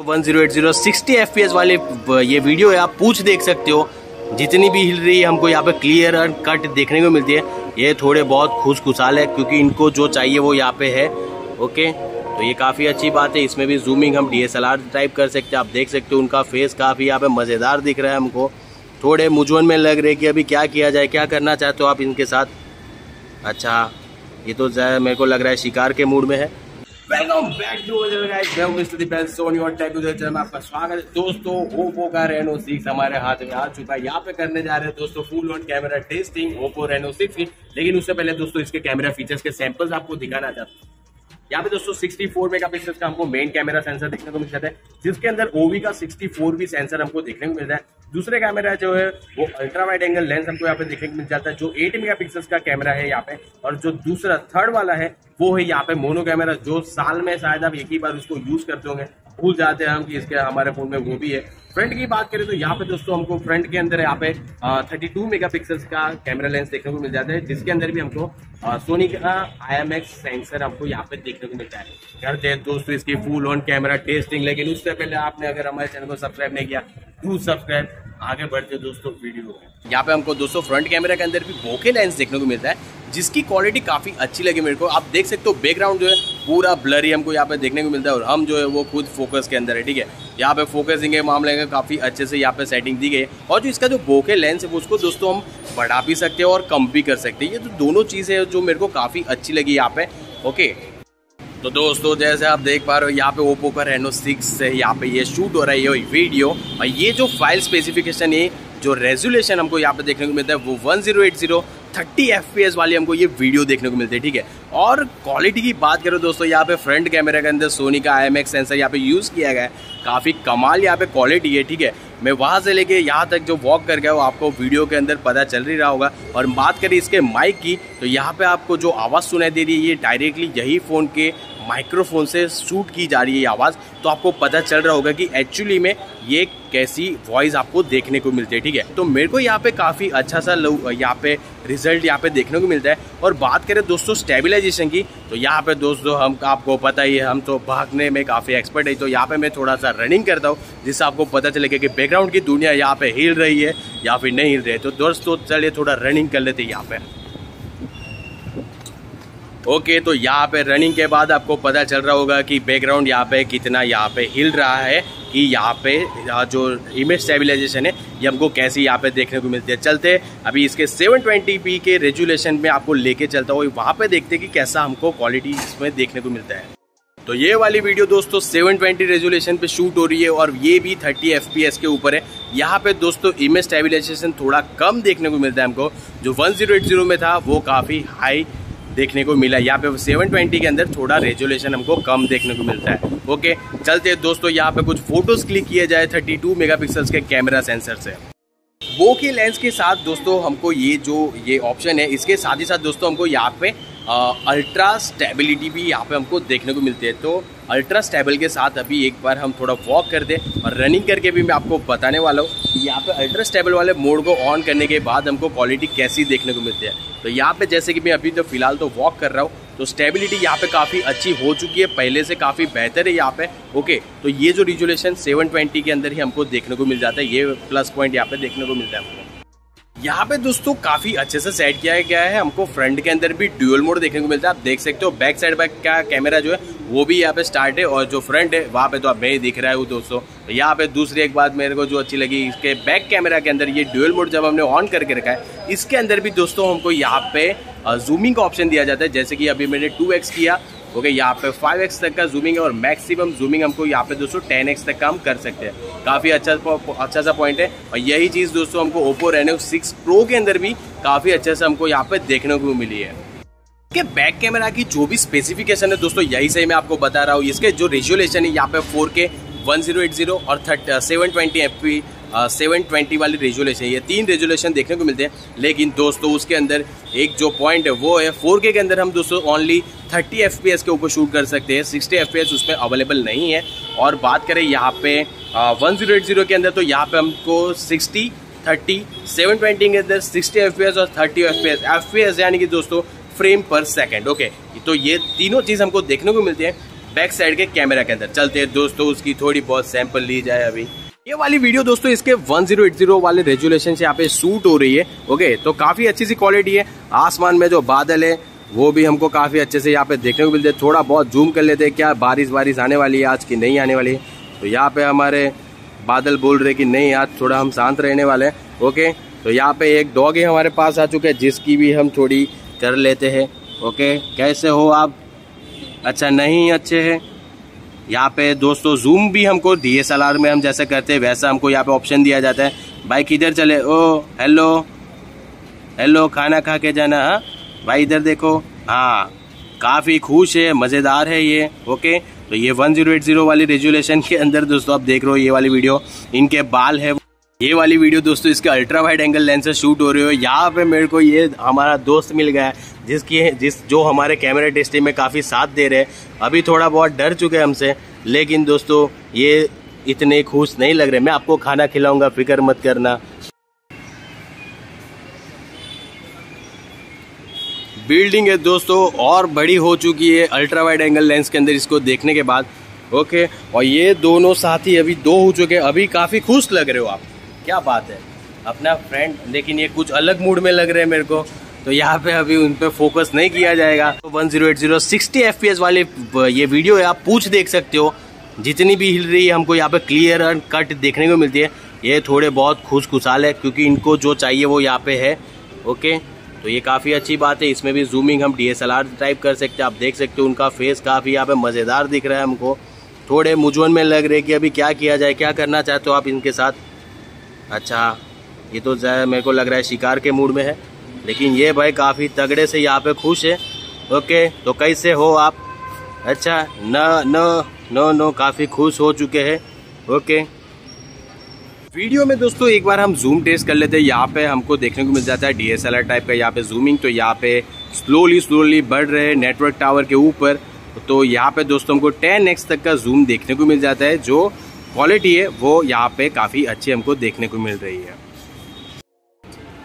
तो 1080 60 FPS वाले ये वीडियो है, आप पूछ देख सकते हो। जितनी भी हिल रही है हमको यहाँ पे क्लियर एंड कट देखने को मिलती है। ये थोड़े बहुत खुशखुशाल है क्योंकि इनको जो चाहिए वो यहाँ पे है। ओके, तो ये काफ़ी अच्छी बात है। इसमें भी जूमिंग हम DSLR टाइप कर सकते हैं। आप देख सकते हो उनका फेस काफ़ी यहाँ पे मज़ेदार दिख रहा है। हमको थोड़े मुझवन में लग रहे कि अभी क्या किया जाए, क्या करना चाहते हो आप इनके साथ। अच्छा, ये तो मेरे को लग रहा है शिकार के मूड में है। Welcome back to our channel guys, मैं मिस्टर सोनी और टेक यूजर चैनल में आपका स्वागत है। दोस्तों, ओप्पो का रेनो 6 हमारे हाथ में आ चुका है। यहाँ पे करने जा रहे हैं दोस्तों full on camera testing Oppo Reno 6 की। लेकिन उससे पहले दोस्तों इसके कैमरा फीचर्स के सैंपल्स आपको दिखाना चाहता हूँ। यहाँ पे दोस्तों 64 मेगापिक्सल का हमको मेन कैमरा सेंसर देखने को मिल जाता है, जिसके अंदर OV का 64 भी सेंसर हमको देखने को मिलता है। दूसरे कैमरा जो है वो अल्ट्रा वाइड एंगल लेंस हमको यहाँ पे देखने को मिल जाता है, जो 8 मेगापिक्सल का कैमरा है यहाँ पे। और जो दूसरा थर्ड वाला है वो है यहाँ पे मोनो कैमरा, जो साल में शायद आप एक ही बार उसको यूज करते होंगे, भूल जाते हैं हम कि इसके हमारे फोन में वो भी है। फ्रंट की बात करें तो यहाँ पे दोस्तों हमको फ्रंट के अंदर यहाँ पे 32 मेगापिक्सल का कैमरा लेंस देखने को मिल जाता है, जिसके अंदर भी हमको सोनी का IMX सेंसर हमको यहाँ पे देखने को मिलता है। करते हैं दोस्तों इसकी फुल ऑन कैमरा टेस्टिंग। लेकिन उससे पहले आपने अगर हमारे चैनल को सब्सक्राइब नहीं किया तो सब्सक्राइब। आगे बढ़ते दोस्तों वीडियो में। यहाँ पे हमको दोस्तों फ्रंट कैमरा के अंदर भी बोके लेंस देखने को मिलता है, जिसकी क्वालिटी काफ़ी अच्छी लगी मेरे को। आप देख सकते हो बैकग्राउंड जो है पूरा ब्लरी हमको यहाँ पे देखने को मिलता है और हम जो है वो खुद फोकस के अंदर है। ठीक है, यहाँ पे फोकसिंग के मामले में काफ़ी अच्छे से यहाँ पे सेटिंग दी गई है। और जो इसका जो बोके लेंस है उसको दोस्तों हम बढ़ा भी सकते हैं और कम भी कर सकते हैं। ये तो दोनों चीज़ें जो मेरे को काफ़ी अच्छी लगी यहाँ पे। ओके, तो दोस्तों जैसे आप देख पा रहे हो यहाँ पे ओप्पो का रेनो 6 है, यहाँ पे ये शूट हो रही है वीडियो। और ये जो फाइल स्पेसिफिकेशन है, जो रेजोल्यूशन हमको यहाँ पे देखने को मिलता है वो 1080 30 FPS वाली हमको ये वीडियो देखने को मिलती है। ठीक है, और क्वालिटी की बात करो दोस्तों यहाँ पे फ्रंट कैमरा के अंदर सोनी का IMX सेंसर यहाँ पे यूज़ किया गया है। काफ़ी कमाल यहाँ पे क्वालिटी है। ठीक है, मैं वहाँ से लेके यहाँ तक जो वॉक कर गया वो आपको वीडियो के अंदर पता चल ही रहा होगा। और बात करें इसके माइक की तो यहाँ पे आपको जो आवाज़ सुनाई दे रही है ये डायरेक्टली यही फ़ोन के माइक्रोफोन से शूट की जा रही है आवाज़। तो आपको पता चल रहा होगा कि एक्चुअली में ये कैसी वॉइस आपको देखने को मिलती है। ठीक है, तो मेरे को यहाँ पे काफ़ी अच्छा सा यहाँ पे रिजल्ट यहाँ पे देखने को मिलता है। और बात करें दोस्तों स्टेबलाइजेशन की तो यहाँ पे दोस्तों हम आपको पता ही है, हम तो भागने में काफ़ी एक्सपर्ट है। तो यहाँ पे मैं थोड़ा सा रनिंग करता हूँ जिससे आपको पता चलेगा कि बैकग्राउंड की दुनिया यहाँ पे हिल रही है या फिर नहीं हिल रही है। तो दोस्तों चलिए थोड़ा रनिंग कर लेते हैं यहाँ पे। ओके, तो यहाँ पे रनिंग के बाद आपको पता चल रहा होगा कि बैकग्राउंड यहाँ पे कितना यहाँ पे हिल रहा है, कि यहाँ पे जो इमेज स्टेबलाइजेशन है ये हमको कैसी यहाँ पे देखने को मिलती है। चलते अभी इसके 720p के रेजोल्यूशन में आपको लेके चलता हूँ, वहाँ पे देखते कि कैसा हमको क्वालिटी इसमें देखने को मिलता है। तो ये वाली वीडियो दोस्तों 720 रेजोल्यूशन पे शूट हो रही है और ये भी 30 FPS के ऊपर है। यहाँ पे दोस्तों इमेज स्टेबलाइजेशन थोड़ा कम देखने को मिलता है हमको, जो 1080 में था वो काफ़ी हाई देखने को मिला। यहाँ पे 720 के अंदर थोड़ा रेजोल्यूशन हमको कम देखने को मिलता है। ओके, चलते दोस्तों यहाँ पे कुछ फोटोज क्लिक किए जाए 32 मेगापिक्सल्स के कैमरा सेंसर से। बोके लेंस के साथ दोस्तों हमको ये जो ये ऑप्शन है, इसके साथ ही साथ दोस्तों हमको यहाँ पे अल्ट्रा स्टेबिलिटी भी यहाँ पे हमको देखने को मिलती है। तो अल्ट्रा स्टेबल के साथ अभी एक बार हम थोड़ा वॉक कर दें और रनिंग करके भी मैं आपको बताने वाला हूँ। यहाँ पे अल्ट्रा स्टेबल वाले मोड को ऑन करने के बाद हमको क्वालिटी कैसी देखने को मिलती है। तो यहाँ पे जैसे कि मैं अभी तो फिलहाल तो वॉक कर रहा हूँ, तो स्टेबिलिटी यहाँ पे काफ़ी अच्छी हो चुकी है, पहले से काफ़ी बेहतर है यहाँ पे। ओके, तो ये जो रेजोल्यूशन 720 के अंदर ही हमको देखने को मिल जाता है, ये प्लस पॉइंट यहाँ पे देखने को मिलता है हमको। यहाँ पे दोस्तों काफ़ी अच्छे से सेट किया गया है। हमको फ्रंट के अंदर भी ड्यूअल मोड देखने को मिलता है, आप देख सकते हो। बैक साइड बैक का कैमरा जो है वो भी यहाँ पे स्टार्ट है और जो फ्रंट है वहाँ पे तो अब मैं ही दिख रहा हूँ दोस्तों। तो यहाँ पे दूसरी एक बात मेरे को जो अच्छी लगी, इसके बैक कैमरा के अंदर ये ड्यूअल मोड जब हमने ऑन करके रखा है, इसके अंदर भी दोस्तों हमको यहाँ पे जूमिंग का ऑप्शन दिया जाता है। जैसे कि अभी मैंने 2x किया, ओके, यहाँ पे 5x तक का जूमिंग है और मैक्सिमम जूमिंग हमको यहाँ पे दोस्तों 10x तक का हम कर सकते हैं। काफ़ी अच्छा सा पॉइंट है। और यही चीज़ दोस्तों हमको ओप्पो रेनो 6 प्रो के अंदर भी काफ़ी अच्छे से हमको यहाँ पे देखने को मिली है। के बैक कैमरा की जो भी स्पेसिफिकेशन है दोस्तों यही से मैं आपको बता रहा हूँ। इसके जो रेजोल्यूशन है यहाँ पे 4K 1080 और 720 वाली रेजोल्यूशन, ये तीन रेजोल्यूशन देखने को मिलते हैं। लेकिन दोस्तों उसके अंदर एक जो पॉइंट है वो है 4K के अंदर हम दोस्तों ओनली 30 FPS के ऊपर शूट कर सकते हैं, 60 FPS उसमें अवेलेबल नहीं है। और बात करें यहाँ पे 1080 के अंदर तो यहाँ पे हमको 60 30, 720 के अंदर 60 FPS और 30 FPS यानी कि दोस्तों फ्रेम पर सेकंड। ओके, तो ये तीनों चीज़ हमको देखने को मिलती है। बैक साइड के कैमरा के अंदर। चलते हैं दोस्तों उसकी थोड़ी बहुत सैंपल ली जाए। अभी ये वाली वीडियो दोस्तों इसके 1080 वाले रेजुलेशन से यहाँ पे शूट हो रही है। ओके, तो काफ़ी अच्छी सी क्वालिटी है। आसमान में जो बादल है वो भी हमको काफ़ी अच्छे से यहाँ पे देखने को मिलते हैं। थोड़ा बहुत जूम कर लेते हैं, क्या बारिश बारिश आने वाली है आज की नहीं आने वाली। तो यहाँ पे हमारे बादल बोल रहे कि नहीं आज थोड़ा हम शांत रहने वाले हैं। ओके, तो यहाँ पे एक डॉग है हमारे पास आ चुके हैं, जिसकी भी हम थोड़ी कर लेते हैं। ओके, कैसे हो आप? अच्छा नहीं अच्छे हैं। यहाँ पे दोस्तों जूम भी हमको DSLR में हम जैसे करते हैं वैसा हमको यहाँ पे ऑप्शन दिया जाता है। भाई किधर चले? ओ हेलो हेलो, खाना खा के जाना। हाँ भाई इधर देखो। हाँ काफ़ी खुश है, मज़ेदार है ये। ओके, तो ये 1080 वाली रेजुलेशन के अंदर दोस्तों आप देख रहे हो ये वाली वीडियो। इनके बाल है। ये वाली वीडियो दोस्तों इसके अल्ट्रा वाइड एंगल लेंस से शूट हो रही हो। यहाँ पे मेरे को ये हमारा दोस्त मिल गया है जो हमारे कैमरा टेस्टिंग में काफ़ी साथ दे रहे हैं। अभी थोड़ा बहुत डर चुके हैं हमसे, लेकिन दोस्तों ये इतने खुश नहीं लग रहे। मैं आपको खाना खिलाऊंगा, फिक्र मत करना। बिल्डिंग है दोस्तों और बड़ी हो चुकी है अल्ट्रा वाइड एंगल लेंस के अंदर इसको देखने के बाद। ओके, और ये दोनों साथी अभी दो हो चुके हैं। अभी काफ़ी खुश लग रहे हो आप, क्या बात है अपना फ्रेंड। लेकिन ये कुछ अलग मूड में लग रहे हैं मेरे को, तो यहाँ पे अभी उन पे फोकस नहीं किया जाएगा। तो 1080 60 FPS वाले ये वीडियो है, आप पूछ देख सकते हो। जितनी भी हिल रही है हमको यहाँ पे क्लियर एंड कट देखने को मिलती है। ये थोड़े बहुत खुशखुशाल है क्योंकि इनको जो चाहिए वो यहाँ पे है। ओके, तो ये काफ़ी अच्छी बात है। इसमें भी जूमिंग हम DSLR टाइप कर सकते हैं। आप देख सकते हो उनका फेस काफ़ी यहाँ पे मज़ेदार दिख रहा है हमको। थोड़े मुझवन में लग रहे कि अभी क्या किया जाए, क्या करना चाहते हो आप इनके साथ। अच्छा, ये तो मेरे को लग रहा है शिकार के मूड में है, लेकिन ये भाई काफ़ी तगड़े से यहाँ पे खुश है। ओके, तो कैसे हो आप? अच्छा न न नो नो, काफ़ी खुश हो चुके हैं। ओके, वीडियो में दोस्तों एक बार हम जूम टेस्ट कर लेते हैं। यहाँ पे हमको देखने को मिल जाता है DSLR टाइप का यहाँ पे जूमिंग। तो यहाँ पे स्लोली बढ़ रहे हैं नेटवर्क टावर के ऊपर। तो यहाँ पे दोस्तों हमको 10x तक का जूम देखने को मिल जाता है। जो क्वालिटी है वो यहाँ पे काफ़ी अच्छी हमको देखने को मिल रही है।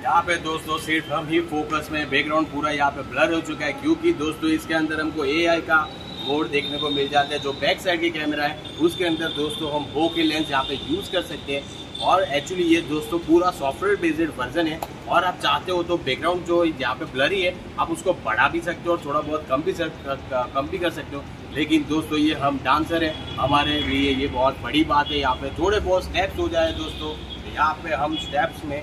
यहाँ पे दोस्तों सिर्फ हम ही फोकस में, बैकग्राउंड पूरा यहाँ पे ब्लर हो चुका है क्योंकि दोस्तों इसके अंदर हमको AI का मोड देखने को मिल जाता है। जो बैक साइड के कैमरा है उसके अंदर दोस्तों हम बो के लेंस यहाँ पे यूज़ कर सकते हैं। और एक्चुअली ये दोस्तों पूरा सॉफ्टवेयर बेस्ड वर्जन है। और आप चाहते हो तो बैकग्राउंड जो यहाँ पे ब्लरी है आप उसको बढ़ा भी सकते हो और थोड़ा बहुत कम भी कर सकते हो। लेकिन दोस्तों ये हम डांसर हैं, हमारे लिए ये बहुत बड़ी बात है। यहाँ पे थोड़े बहुत स्टेप्स हो जाए दोस्तों, यहाँ पे हम स्टेप्स में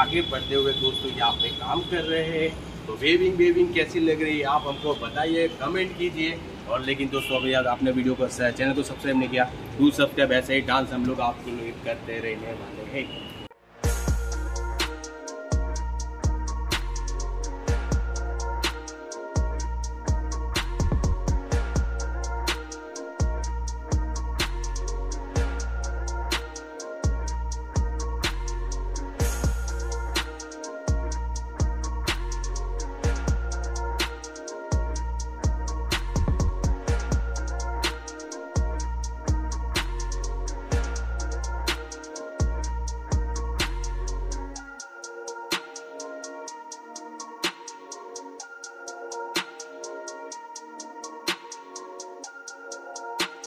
आगे बढ़ते हुए दोस्तों यहाँ पे काम कर रहे हैं। तो वेविंग कैसी लग रही है आप हमको बताइए, कमेंट कीजिए। और लेकिन दोस्तों अभी यार आपने वीडियो को चैनल को सब्सक्राइब नहीं किया, डू सब्सक्राइब। ऐसे ही डांस हम लोग आपको करते रहने वाले हैं।